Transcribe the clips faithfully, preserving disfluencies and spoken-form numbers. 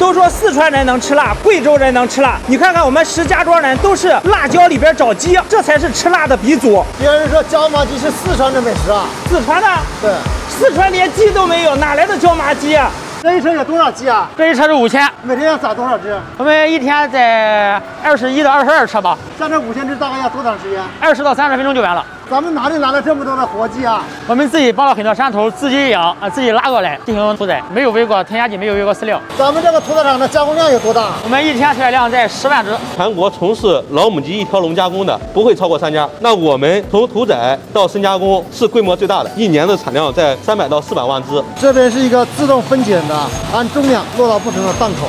都说四川人能吃辣，贵州人能吃辣，你看看我们石家庄人都是辣椒里边找鸡，这才是吃辣的鼻祖。别人说椒麻鸡是四川的美食啊，四川的？对，四川连鸡都没有，哪来的椒麻鸡啊？ 这一车有多少鸡啊？这一车是五千，每天要宰多少只？我们一天宰二十一到二十二车吧。像这五千只大概要多长时间？二十到三十分钟就完了。咱们哪里来了这么多的活鸡啊？我们自己帮了很多山头，自己养啊，自己拉过来进行屠宰，没有喂过添加剂，没有喂过饲料。咱们这个屠宰场的加工量有多大？我们一天屠宰量在十万只。全国从事老母鸡一条龙加工的不会超过三家，那我们从屠宰到深加工是规模最大的，一年的产量在三百到四百万只。这边是一个自动分拣的。 按重量落到不同的档口。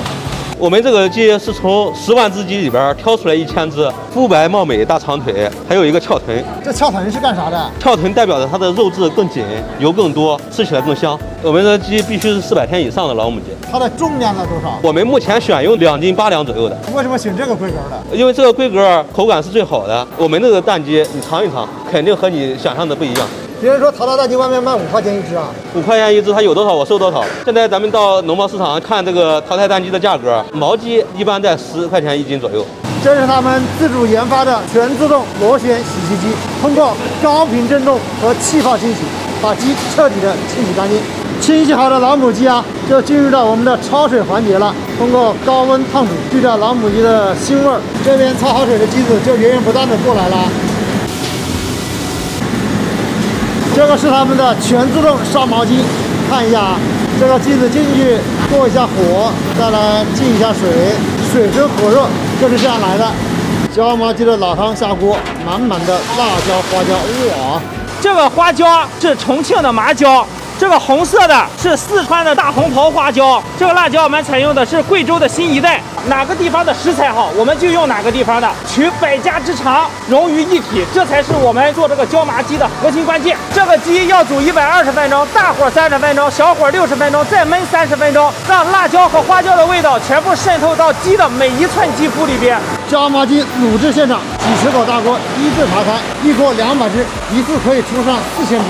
我们这个鸡是从十万只鸡里边挑出来一千只，肤白貌美大长腿，还有一个翘臀。这翘臀是干啥的？翘臀代表着它的肉质更紧，油更多，吃起来更香。我们的鸡必须是四百天以上的老母鸡。它的重量在多少？我们目前选用两斤八两左右的。为什么选这个规格的？因为这个规格口感是最好的。我们这个蛋鸡你尝一尝，肯定和你想象的不一样。 别人说桃桃大鸡外面卖五块钱一只啊，五块钱一只，它有多少我收多少。现在咱们到农贸市场看这个淘汰蛋鸡的价格，毛鸡一般在十块钱一斤左右。这是他们自主研发的全自动螺旋洗涤机，通过高频振动和气泡清洗，把鸡彻底的清洗干净。清洗好的老母鸡啊，就进入到我们的焯水环节了。通过高温烫煮，去掉老母鸡的腥味儿。这边焯好水的鸡子就源源不断的过来了。 这个是他们的全自动杀毛鸡，看一下啊，这个鸡子进去过一下火，再来进一下水，水蒸火热就是这样来的。椒麻鸡的老汤下锅，满满的辣椒花椒，哇！这个花椒是重庆的麻椒，这个红色的是四川的大红袍花椒，这个辣椒我们采用的是贵州的新一代。哪个地方的食材好，我们就用哪个地方的，取百家之长，融于一体，这才是我们做这个椒麻鸡的核心关键。这个鸡要煮一百二十分钟，大火三十分钟，小火六十分钟，再焖三十分钟，让辣椒和花椒的味道全部渗透到鸡的每一寸肌肤里边。椒麻鸡卤制现场，几十口大锅一字排开，一锅两百只，一次可以出上四千只。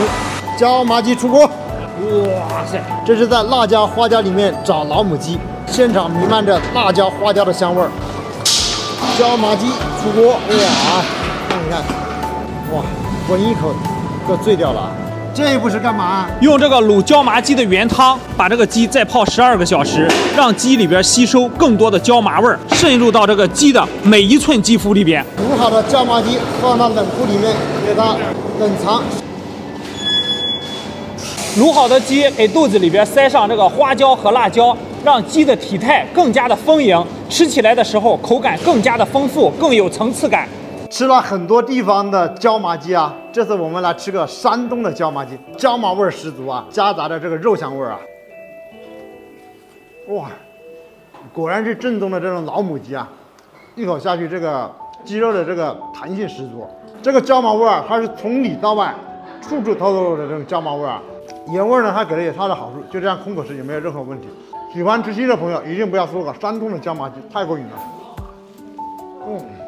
椒麻鸡出锅，哇塞，这是在辣椒花椒里面找老母鸡。 现场弥漫着辣椒、花椒的香味儿，椒麻鸡出锅，哇！看一看，哇，闻一口就醉掉了。这一步是干嘛？用这个卤椒麻鸡的原汤，把这个鸡再泡十二个小时，让鸡里边吸收更多的椒麻味儿，渗入到这个鸡的每一寸肌肤里边。卤好的椒麻鸡放到冷库里面，给它冷藏。 卤好的鸡给肚子里边塞上这个花椒和辣椒，让鸡的体态更加的丰盈，吃起来的时候口感更加的丰富，更有层次感。吃了很多地方的椒麻鸡啊，这次我们来吃个山东的椒麻鸡，椒麻味十足啊，夹杂着这个肉香味啊。哇，果然是正宗的这种老母鸡啊，一口下去，这个鸡肉的这个弹性十足，这个椒麻味儿它是从里到外，处处透露着这种椒麻味啊。 盐味呢，它给了也它的好处，就这样空口吃也没有任何问题。喜欢吃鸡的朋友一定不要错过山东的椒麻鸡，太过瘾了。嗯。